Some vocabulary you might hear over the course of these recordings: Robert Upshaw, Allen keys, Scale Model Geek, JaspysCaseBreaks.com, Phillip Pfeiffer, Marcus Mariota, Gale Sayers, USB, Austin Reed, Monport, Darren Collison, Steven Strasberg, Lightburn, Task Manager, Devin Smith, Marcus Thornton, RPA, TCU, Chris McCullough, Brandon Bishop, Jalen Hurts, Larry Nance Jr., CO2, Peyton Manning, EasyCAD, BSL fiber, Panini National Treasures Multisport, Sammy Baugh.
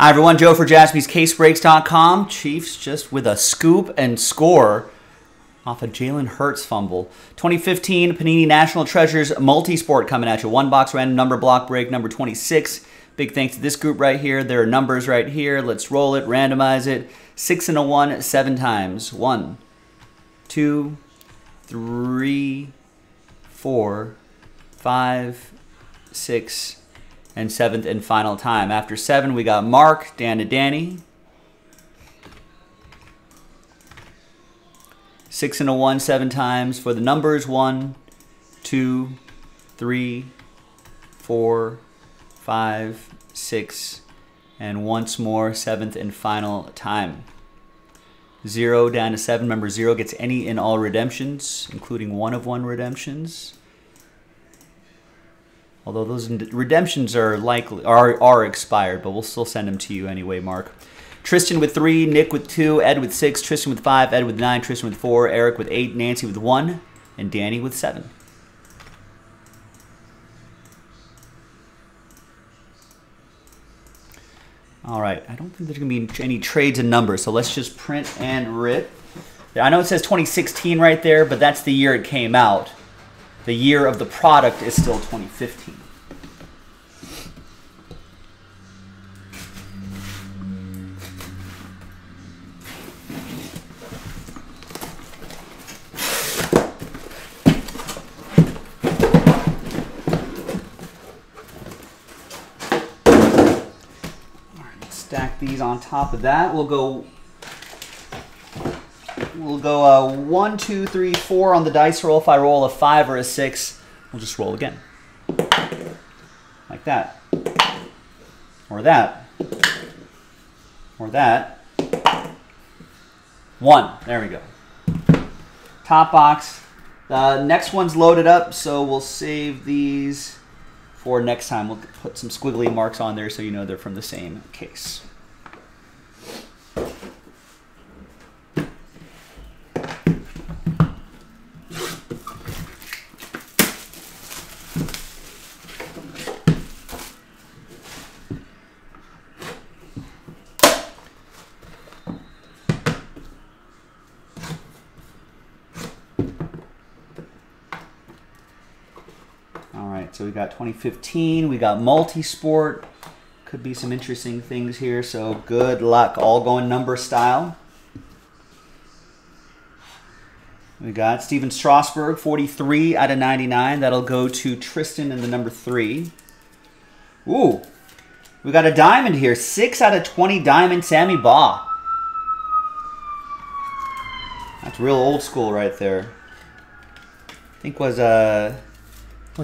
Hi everyone, Joe for JaspysCaseBreaks.com. Chiefs just with a scoop and score off a Jalen Hurts fumble. 2015 Panini National Treasures Multisport coming at you. One box random number block break, number 26. Big thanks to this group right here. There are numbers right here. Let's roll it, randomize it. 6 and a 1, 7 times. 1, 2, 3, 4, 5, 6. And 7th and final time. After 7, we got Mark, Dan to Danny. 6 and a 1, 7 times for the numbers. 1, 2, 3, 4, 5, 6. And once more, 7th and final time. 0 down to 7. Remember, 0 gets any and all redemptions, including 1 of 1 redemptions. Although those redemptions are likely are expired, but we'll still send them to you anyway, Mark. Tristan with 3, Nick with 2, Ed with 6, Tristan with 5, Ed with 9, Tristan with 4, Eric with 8, Nancy with 1, and Danny with 7. All right, I don't think there's going to be any trades in numbers, so let's just print and rip. I know it says 2016 right there, but that's the year it came out. The year of the product is still 2015. All right, let's stack these on top of that. We'll go 1, 2, 3, 4 on the dice roll. If I roll a 5 or a 6, we'll just roll again. Like that. Or that. Or that. 1. There we go. Top box. The next one's loaded up, so we'll save these for next time. We'll put some squiggly marks on there so you know they're from the same case. So we got 2015, we got multi-sport. Could be some interesting things here, so good luck. All going number style. We got Steven Strasberg, 43 out of 99. That'll go to Tristan in the number 3. Ooh, we got a diamond here. 6 out of 20 diamond, Sammy Baugh. That's real old school right there. I think was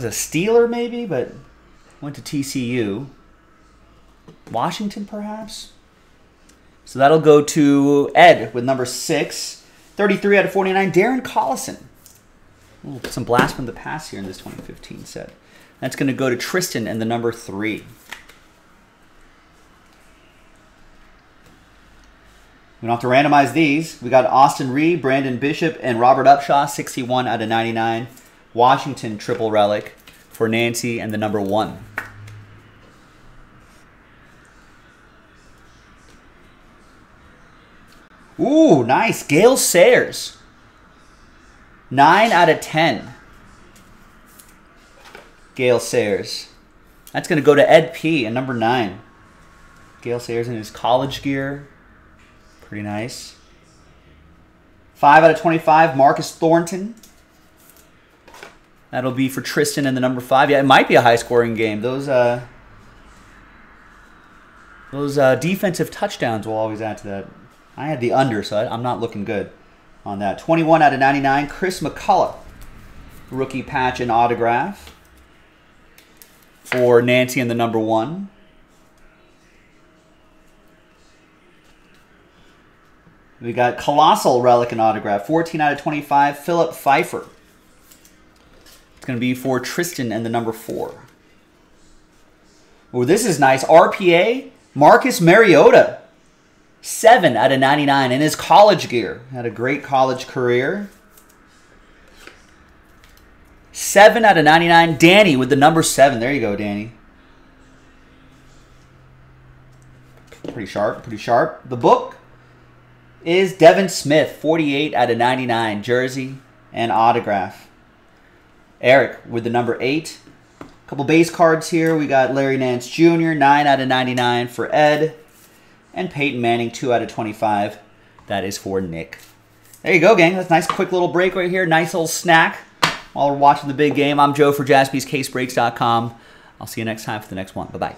a Steeler maybe, but went to TCU. Washington, perhaps? So that'll go to Ed with number 6. 33 out of 49, Darren Collison. Ooh, some blast from the past here in this 2015 set. That's going to go to Tristan and the number 3. We don't have to randomize these. We got Austin Reed, Brandon Bishop, and Robert Upshaw, 61 out of 99. Washington triple relic for Nancy and the number 1. Ooh, nice. Gale Sayers. 9 out of 10. Gale Sayers. That's going to go to Ed P. and number 9. Gale Sayers in his college gear. Pretty nice. 5 out of 25, Marcus Thornton. That'll be for Tristan and the number 5. Yeah, it might be a high-scoring game. Those defensive touchdowns will always add to that. I had the under, so I'm not looking good on that. 21 out of 99, Chris McCullough. Rookie patch and autograph for Nancy and the number 1. We got Colossal relic and autograph. 14 out of 25, Phillip Pfeiffer. Going to be for Tristan and the number 4. Oh, this is nice. RPA, Marcus Mariota. 7 out of 99 in his college gear. Had a great college career. 7 out of 99, Danny with the number 7. There you go, Danny. Pretty sharp, pretty sharp. The book is Devin Smith, 48 out of 99, jersey and autograph. Eric with the number 8. A couple base cards here. We got Larry Nance Jr., 9 out of 99 for Ed. And Peyton Manning, 2 out of 25. That is for Nick. There you go, gang. That's a nice quick little break right here. Nice little snack while we're watching the big game. I'm Joe for JaspysCaseBreaks.com. I'll see you next time for the next one. Bye-bye.